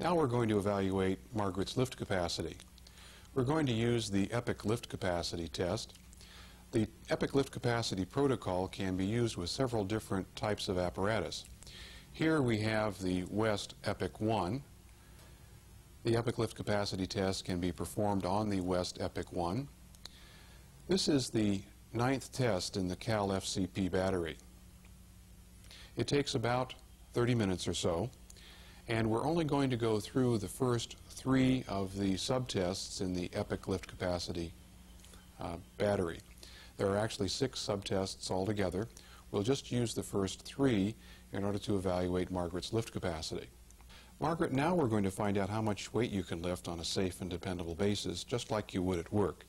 Now we're going to evaluate Margaret's lift capacity. We're going to use the EPIC lift capacity test. The EPIC lift capacity protocol can be used with several different types of apparatus. Here we have the West EPIC-1. The EPIC lift capacity test can be performed on the West EPIC-1. This is the 9th test in the Cal FCP battery. It takes about 30 minutes or so, and we're only going to go through the first 3 of the subtests in the EPIC lift capacity battery. There are actually 6 subtests altogether. We'll just use the first 3 in order to evaluate Margaret's lift capacity. Margaret, now we're going to find out how much weight you can lift on a safe and dependable basis, just like you would at work.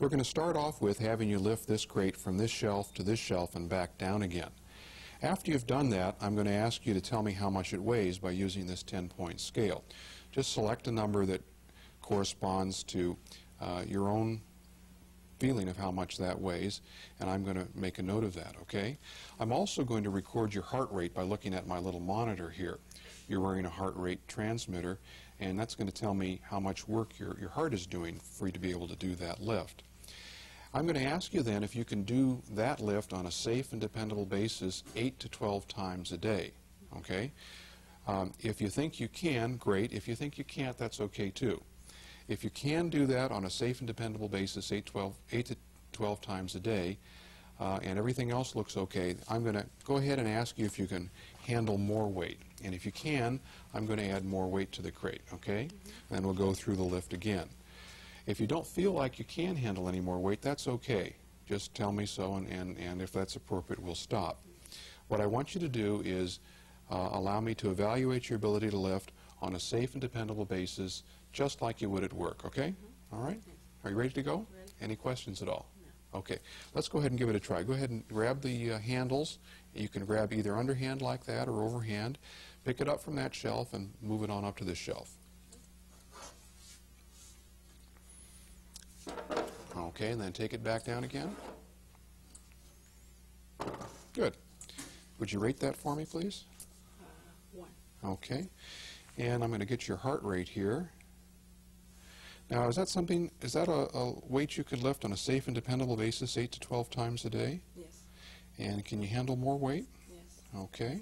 We're going to start off with having you lift this crate from this shelf to this shelf and back down again. After you've done that, I'm going to ask you to tell me how much it weighs by using this 10-point scale. Just select a number that corresponds to your own feeling of how much that weighs, and I'm going to make a note of that, okay? I'm also going to record your heart rate by looking at my little monitor here. You're wearing a heart rate transmitter, and that's going to tell me how much work your heart is doing for you to be able to do that lift. I'm going to ask you then if you can do that lift on a safe and dependable basis 8 to 12 times a day, okay? If you think you can, great. If you think you can't, that's okay too. If you can do that on a safe and dependable basis 8 to 12 times a day, and everything else looks okay, I'm going to go ahead and ask you if you can handle more weight. And if you can, I'm going to add more weight to the crate, okay? Mm-hmm. And we'll go through the lift again. If you don't feel like you can handle any more weight, that's okay. Just tell me so, and if that's appropriate, we'll stop. What I want you to do is allow me to evaluate your ability to lift on a safe and dependable basis, just like you would at work, okay? Mm-hmm. All right? Yes. Are you ready to go? Ready. Any questions at all? No. Okay. Let's go ahead and give it a try. Go ahead and grab the handles. You can grab either underhand like that or overhand. Pick it up from that shelf and move it on up to this shelf. Okay, and then take it back down again. Good. Would you rate that for me, please? 1. Okay. And I'm going to get your heart rate here. Now, is that something, is that a weight you could lift on a safe and dependable basis 8 to 12 times a day? Yes. And can you handle more weight? Yes. Okay.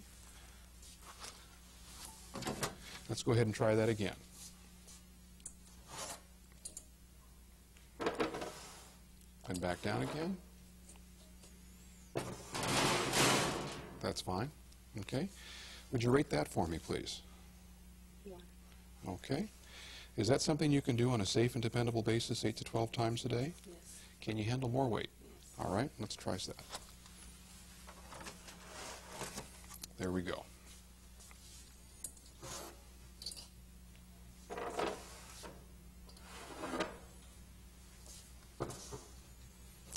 Let's go ahead and try that again. And back down again. That's fine. Okay. Would you rate that for me, please? 1. Okay. Is that something you can do on a safe and dependable basis 8 to 12 times a day? Yes. Can you handle more weight? Yes. All right. Let's try that. There we go.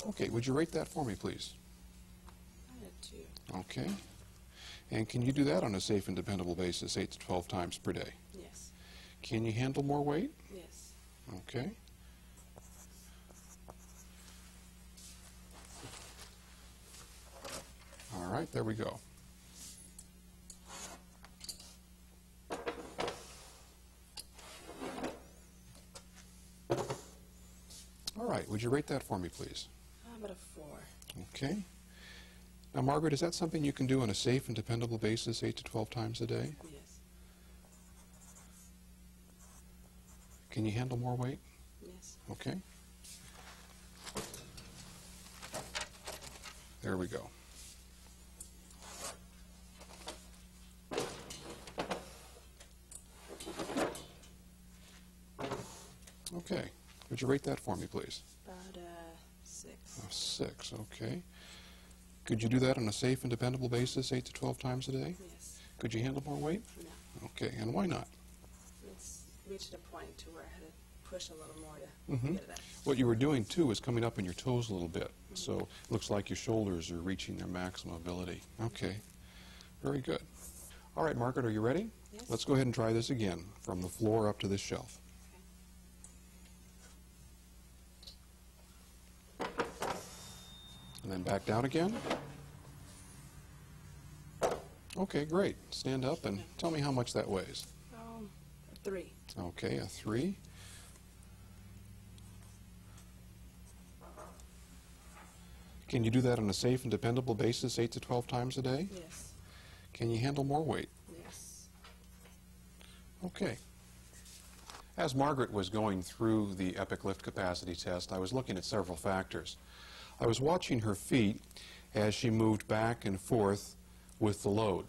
Okay, would you rate that for me, please? I had 2. Okay. And can you do that on a safe and dependable basis 8 to 12 times per day? Yes. Can you handle more weight? Yes. Okay. All right, there we go. All right, would you rate that for me, please? About a 4. Okay. Now, Margaret, is that something you can do on a safe and dependable basis 8 to 12 times a day? Yes. Can you handle more weight? Yes. Okay. There we go. Okay. Would you rate that for me, please? About a 6. A 6, okay. Could you do that on a safe and dependable basis 8 to 12 times a day? Yes. Could you handle more weight? No. Okay, and why not? It's reached a point to where I had to push a little more to get it up. What you were doing, too, is coming up on your toes a little bit. So it looks like your shoulders are reaching their maximum ability. Okay, very good. All right, Margaret, are you ready? Yes. Let's go ahead and try this again from the floor up to this shelf. And then back down again. Okay, great. Stand up and tell me how much that weighs. 3. Okay, a 3. Can you do that on a safe and dependable basis 8 to 12 times a day? Yes. Can you handle more weight? Yes. Okay. As Margaret was going through the EPIC lift capacity test, I was looking at several factors. I was watching her feet as she moved back and forth with the load.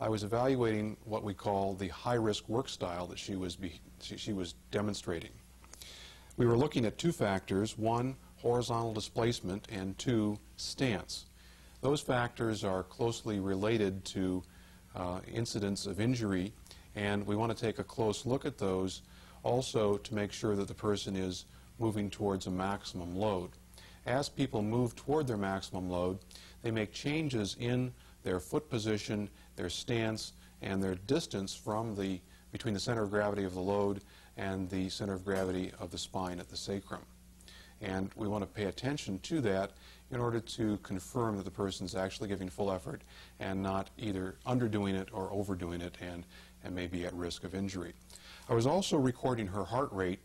I was evaluating what we call the high-risk work style that she was demonstrating. We were looking at 2 factors, 1, horizontal displacement, and 2, stance. Those factors are closely related to incidents of injury, and we want to take a close look at those also to make sure that the person is moving towards a maximum load. As people move toward their maximum load, they make changes in their foot position, their stance, and their distance from between the center of gravity of the load and the center of gravity of the spine at the sacrum. And we want to pay attention to that in order to confirm that the person's actually giving full effort and not either underdoing it or overdoing it and may be at risk of injury. I was also recording her heart rate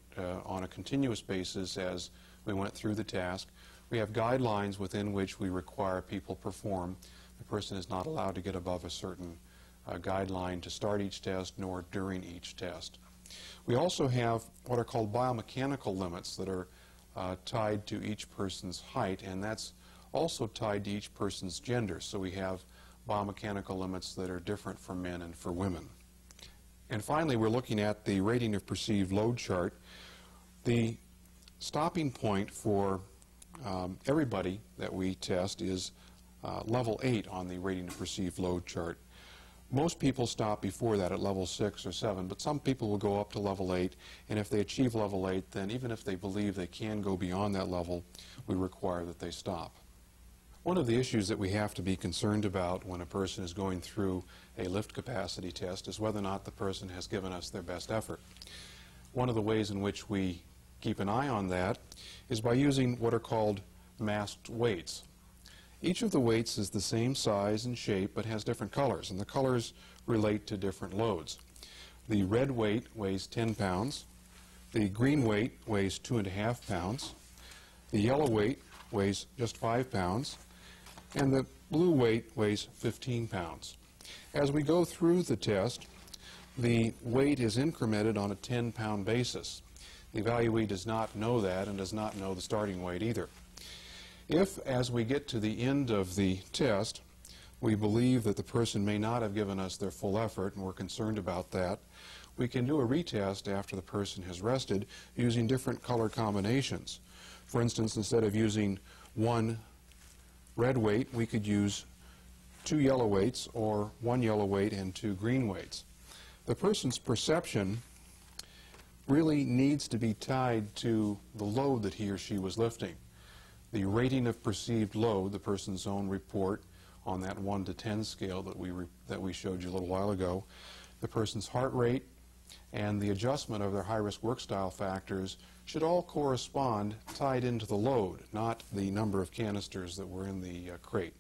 on a continuous basis as we went through the task. We have guidelines within which we require people perform. The person is not allowed to get above a certain guideline to start each test nor during each test. We also have what are called biomechanical limits that are tied to each person's height, and that's also tied to each person's gender. So we have biomechanical limits that are different for men and for women. And finally, we're looking at the rating of perceived load chart. The stopping point for everybody that we test is level 8 on the rating of perceived load chart. Most people stop before that at level 6 or 7, but some people will go up to level 8, and if they achieve level 8, then even if they believe they can go beyond that level, we require that they stop. One of the issues that we have to be concerned about when a person is going through a lift capacity test is whether or not the person has given us their best effort. One of the ways in which we keep an eye on that is by using what are called masked weights. Each of the weights is the same size and shape but has different colors, and the colors relate to different loads. The red weight weighs 10 pounds. The green weight weighs 2.5 pounds. The yellow weight weighs just 5 pounds. And the blue weight weighs 15 pounds. As we go through the test, the weight is incremented on a 10-pound basis. The evaluee does not know that and does not know the starting weight either. If, as we get to the end of the test, we believe that the person may not have given us their full effort and we're concerned about that, we can do a retest after the person has rested using different color combinations. For instance, instead of using 1 red weight, we could use 2 yellow weights, or 1 yellow weight and 2 green weights. The person's perception really needs to be tied to the load that he or she was lifting. The rating of perceived load, the person's own report on that 1 to 10 scale that we showed you a little while ago, the person's heart rate, and the adjustment of their high-risk work style factors should all correspond tied into the load, not the number of canisters that were in the crate.